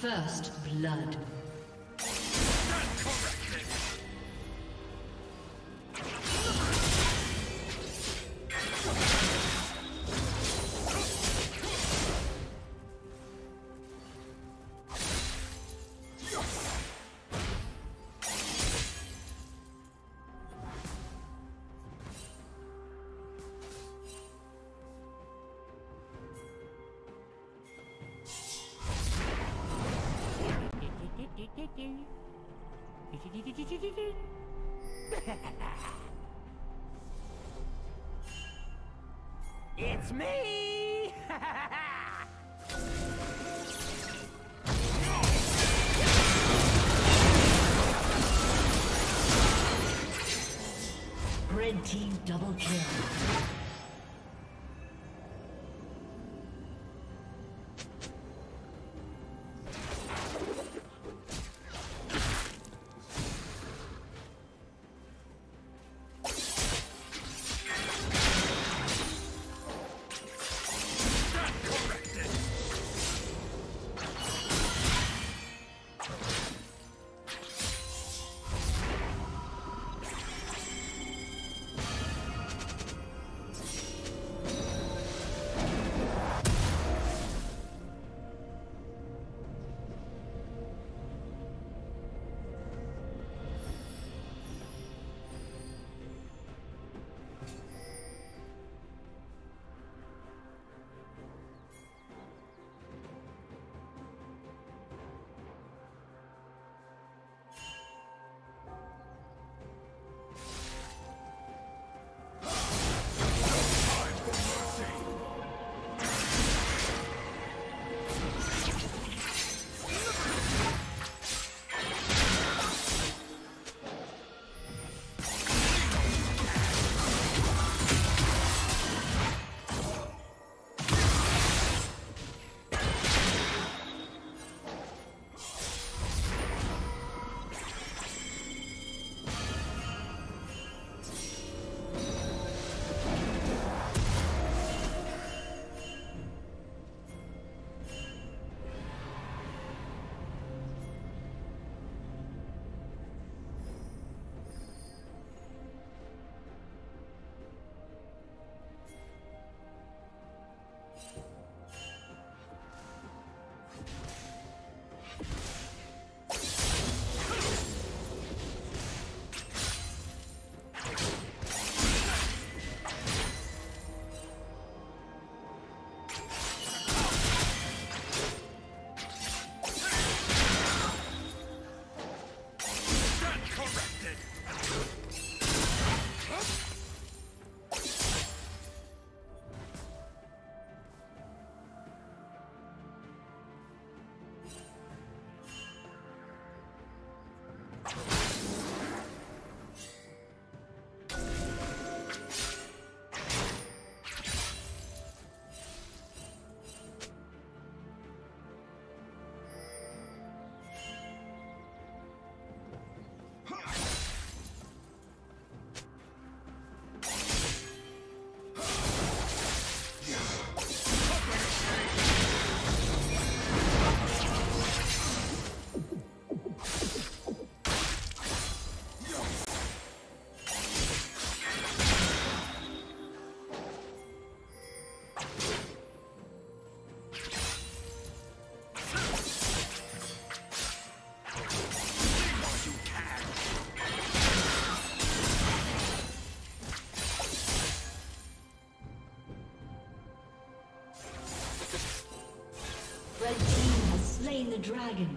First blood. It's me! Red team double kill. Dragon.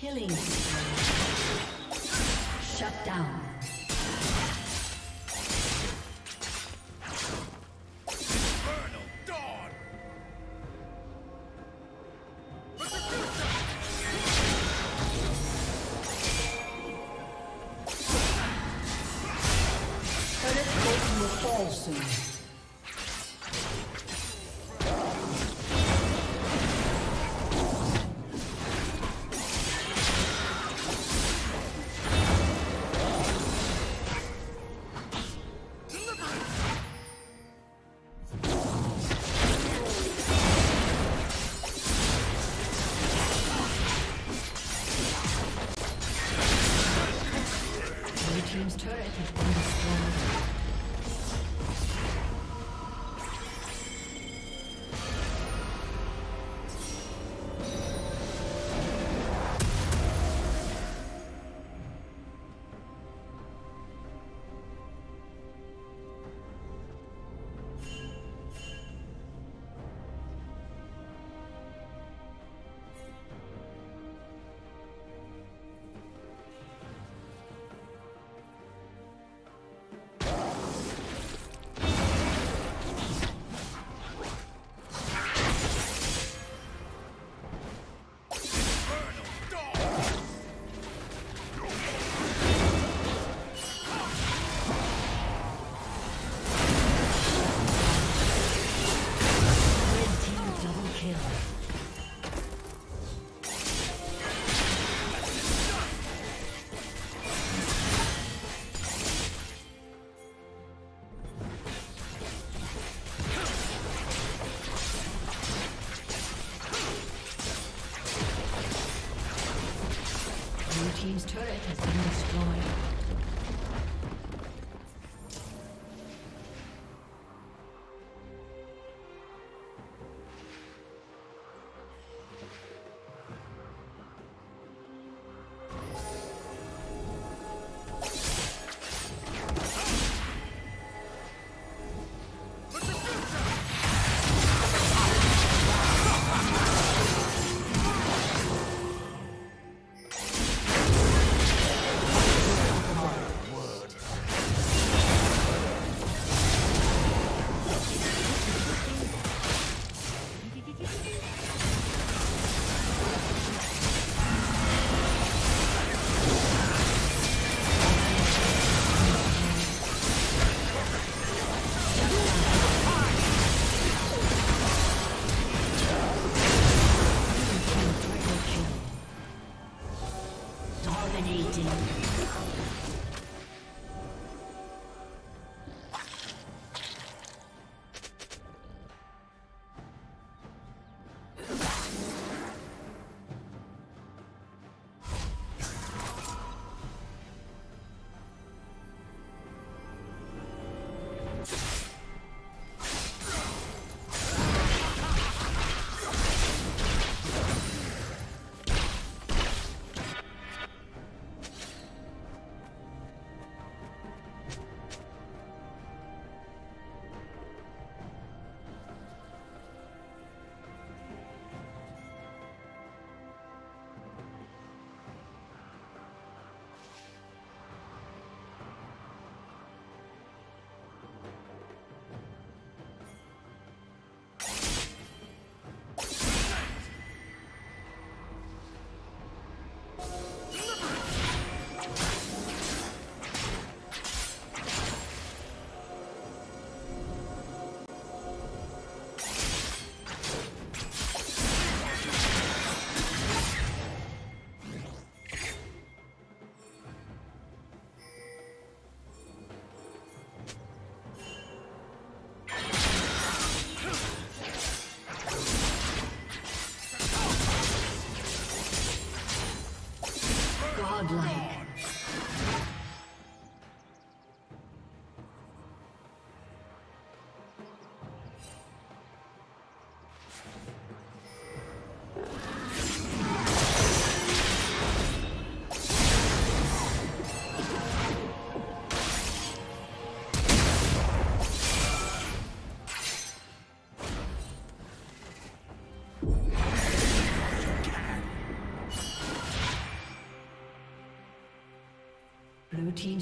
Killing. Shut down.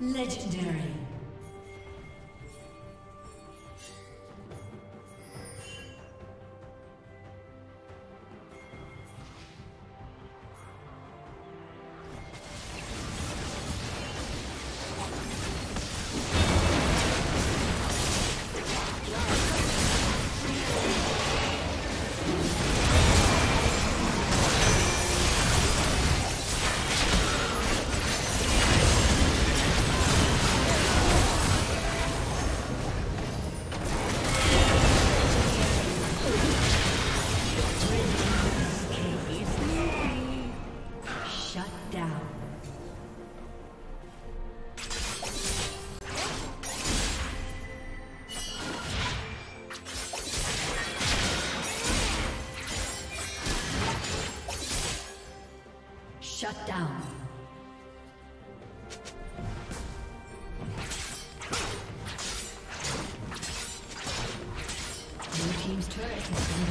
Legendary. Shut down. Blue team's turret has been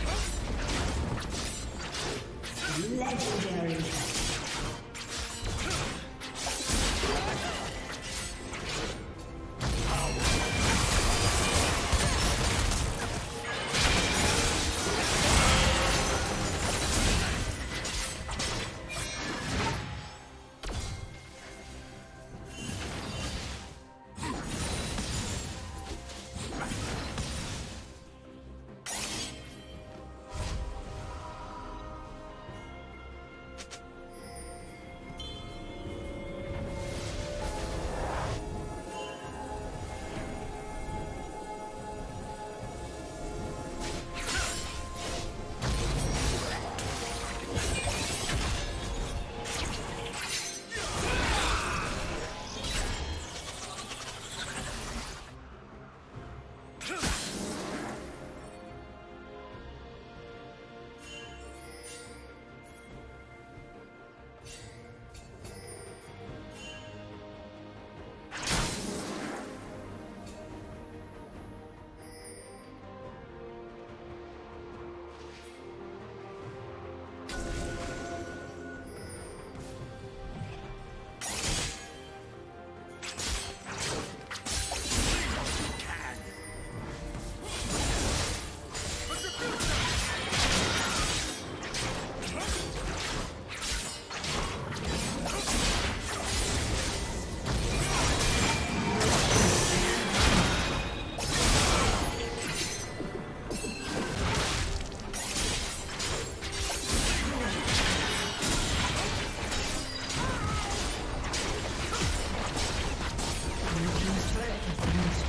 destroyed. Legendary.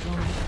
All right.